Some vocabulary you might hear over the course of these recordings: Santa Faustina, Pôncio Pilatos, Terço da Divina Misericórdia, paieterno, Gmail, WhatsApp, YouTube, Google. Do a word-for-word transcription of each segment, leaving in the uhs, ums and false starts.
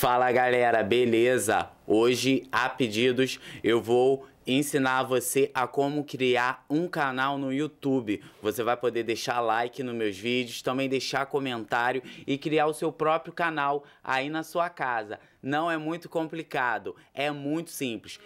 Fala galera, beleza? Hoje, a pedidos, eu vou ensinar você a como criar um canal no YouTube. Você vai poder deixar like nos meus vídeos, também deixar comentário e criar o seu próprio canal aí na sua casa. Não é muito complicado, é muito simples.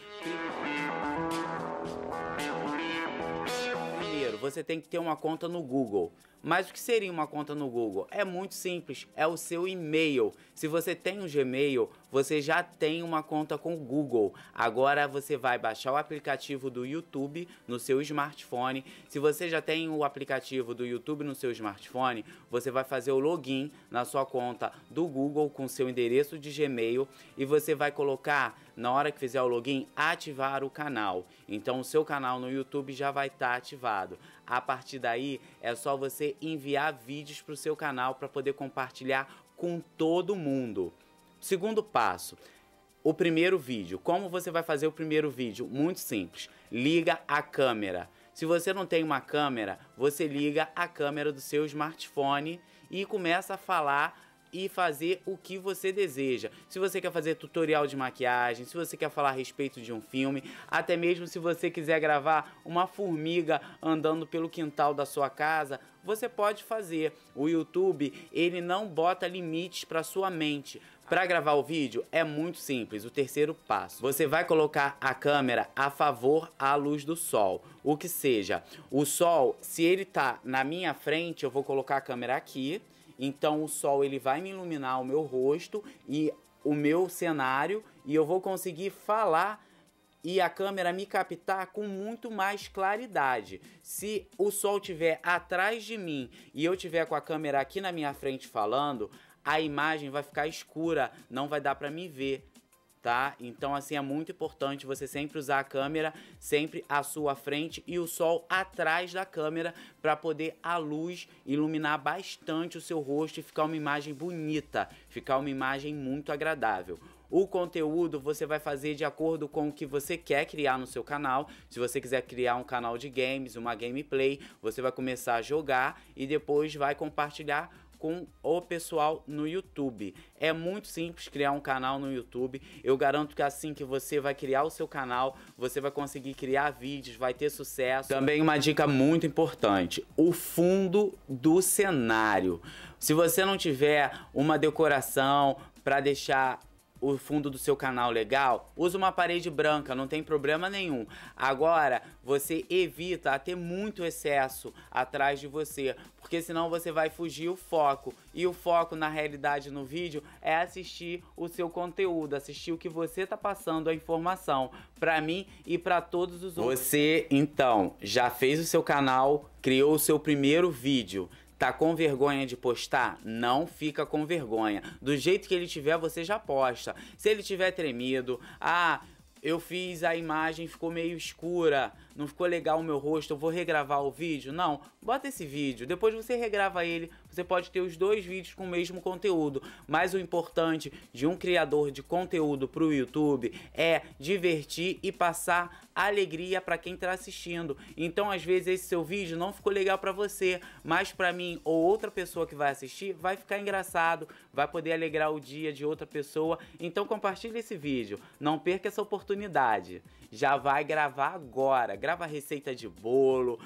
Primeiro, você tem que ter uma conta no Google. Mas o que seria uma conta no Google? É muito simples, é o seu e-mail. Se você tem um Gmail, você já tem uma conta com o Google. Agora você vai baixar o aplicativo do YouTube no seu smartphone. Se você já tem o aplicativo do YouTube no seu smartphone, você vai fazer o login na sua conta do Google com seu endereço de Gmail e você vai colocar, na hora que fizer o login, ativar o canal. Então o seu canal no YouTube já vai estar ativado. A partir daí, é só você enviar vídeos para o seu canal para poder compartilhar com todo mundo. Segundo passo, o primeiro vídeo. Como você vai fazer o primeiro vídeo? Muito simples. Liga a câmera. Se você não tem uma câmera, você liga a câmera do seu smartphone e começa a falar e fazer o que você deseja. Se você quer fazer tutorial de maquiagem, se você quer falar a respeito de um filme, até mesmo se você quiser gravar uma formiga andando pelo quintal da sua casa, você pode fazer. O YouTube, ele não bota limites para sua mente. Para gravar o vídeo é muito simples. O terceiro passo, você vai colocar a câmera a favor à luz do sol. O que seja, o sol, se ele tá na minha frente, eu vou colocar a câmera aqui. Então o sol ele vai me iluminar o meu rosto e o meu cenário e eu vou conseguir falar e a câmera me captar com muito mais claridade. Se o sol estiver atrás de mim e eu estiver com a câmera aqui na minha frente falando, a imagem vai ficar escura, não vai dar para me ver, tá? Então assim é muito importante você sempre usar a câmera sempre à sua frente e o sol atrás da câmera para poder a luz iluminar bastante o seu rosto e ficar uma imagem bonita, ficar uma imagem muito agradável. O conteúdo você vai fazer de acordo com o que você quer criar no seu canal. Se você quiser criar um canal de games, uma gameplay, você vai começar a jogar e depois vai compartilhar com o pessoal no YouTube. É muito simples criar um canal no YouTube. Eu garanto que assim que você vai criar o seu canal, você vai conseguir criar vídeos, vai ter sucesso. Também uma dica muito importante, o fundo do cenário. Se você não tiver uma decoração para deixar o fundo do seu canal legal, usa uma parede branca, não tem problema nenhum. Agora, você evita ter muito excesso atrás de você, porque senão você vai fugir o foco. E o foco, na realidade, no vídeo, é assistir o seu conteúdo, assistir o que você tá passando, a informação, pra mim e pra todos os outros. Você, então, já fez o seu canal, criou o seu primeiro vídeo. Tá com vergonha de postar? Não fica com vergonha. Do jeito que ele tiver, você já posta. Se ele tiver tremido, ah, eu fiz a imagem, ficou meio escura, não ficou legal o meu rosto, eu vou regravar o vídeo? Não, bota esse vídeo, depois você regrava ele, você pode ter os dois vídeos com o mesmo conteúdo. Mas o importante de um criador de conteúdo para o YouTube é divertir e passar alegria para quem está assistindo. Então, às vezes, esse seu vídeo não ficou legal para você, mas para mim ou outra pessoa que vai assistir, vai ficar engraçado, vai poder alegrar o dia de outra pessoa. Então, compartilha esse vídeo, não perca essa oportunidade. Já vai gravar agora. Grava receita de bolo,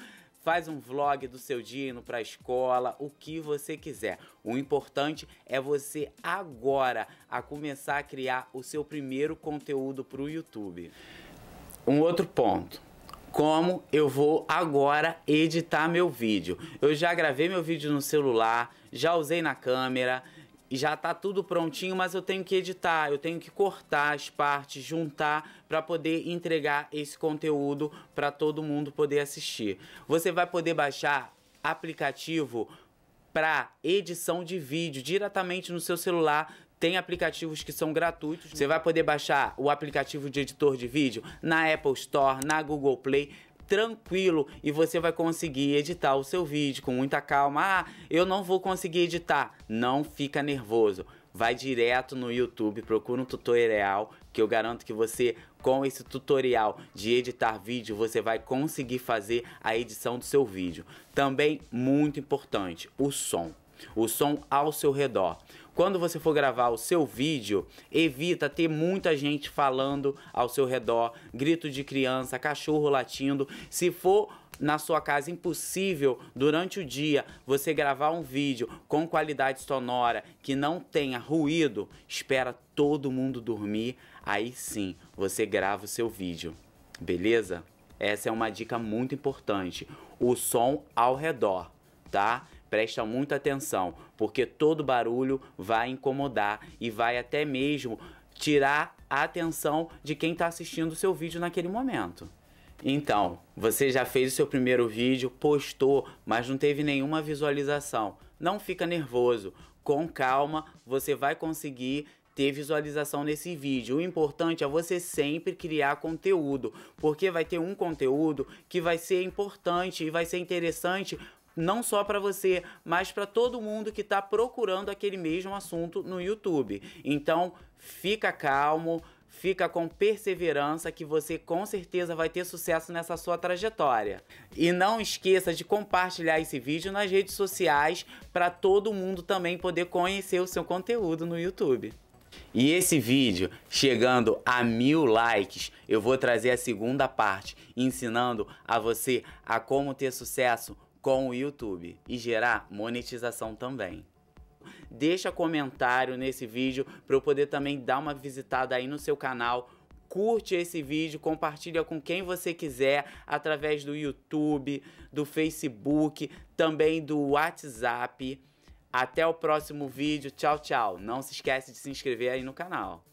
faz um vlog do seu dia indo para a escola, o que você quiser. O importante é você agora a começar a criar o seu primeiro conteúdo para o YouTube. Um outro ponto, como eu vou agora editar meu vídeo? Eu já gravei meu vídeo no celular, já usei na câmera, já tá tudo prontinho, mas eu tenho que editar, eu tenho que cortar as partes, juntar para poder entregar esse conteúdo para todo mundo poder assistir. Você vai poder baixar aplicativo para edição de vídeo diretamente no seu celular. Tem aplicativos que são gratuitos. Você vai poder baixar o aplicativo de editor de vídeo na Apple Store, na Google Play, tranquilo, e você vai conseguir editar o seu vídeo com muita calma. Ah, eu não vou conseguir editar. Não fica nervoso. Vai direto no YouTube, procura um tutorial, que eu garanto que você, com esse tutorial de editar vídeo, você vai conseguir fazer a edição do seu vídeo. Também muito importante, o som. O som ao seu redor. Quando você for gravar o seu vídeo, evita ter muita gente falando ao seu redor, grito de criança, cachorro latindo. Se for na sua casa impossível, durante o dia, você gravar um vídeo com qualidade sonora que não tenha ruído, espera todo mundo dormir, aí sim você grava o seu vídeo, beleza? Essa é uma dica muito importante, o som ao redor, tá? Presta muita atenção, porque todo barulho vai incomodar e vai até mesmo tirar a atenção de quem está assistindo o seu vídeo naquele momento. Então, você já fez o seu primeiro vídeo, postou, mas não teve nenhuma visualização. Não fica nervoso, com calma você vai conseguir ter visualização nesse vídeo. O importante é você sempre criar conteúdo, porque vai ter um conteúdo que vai ser importante e vai ser interessante não só para você, mas para todo mundo que está procurando aquele mesmo assunto no YouTube. Então, fica calmo, fica com perseverança que você com certeza vai ter sucesso nessa sua trajetória. E não esqueça de compartilhar esse vídeo nas redes sociais para todo mundo também poder conhecer o seu conteúdo no YouTube. E esse vídeo chegando a mil likes, eu vou trazer a segunda parte, ensinando a você a como ter sucesso com o YouTube e gerar monetização também. Deixa comentário nesse vídeo para eu poder também dar uma visitada aí no seu canal. Curte esse vídeo, compartilha com quem você quiser através do YouTube, do Facebook, também do WhatsApp. Até o próximo vídeo. Tchau, tchau. Não se esquece de se inscrever aí no canal.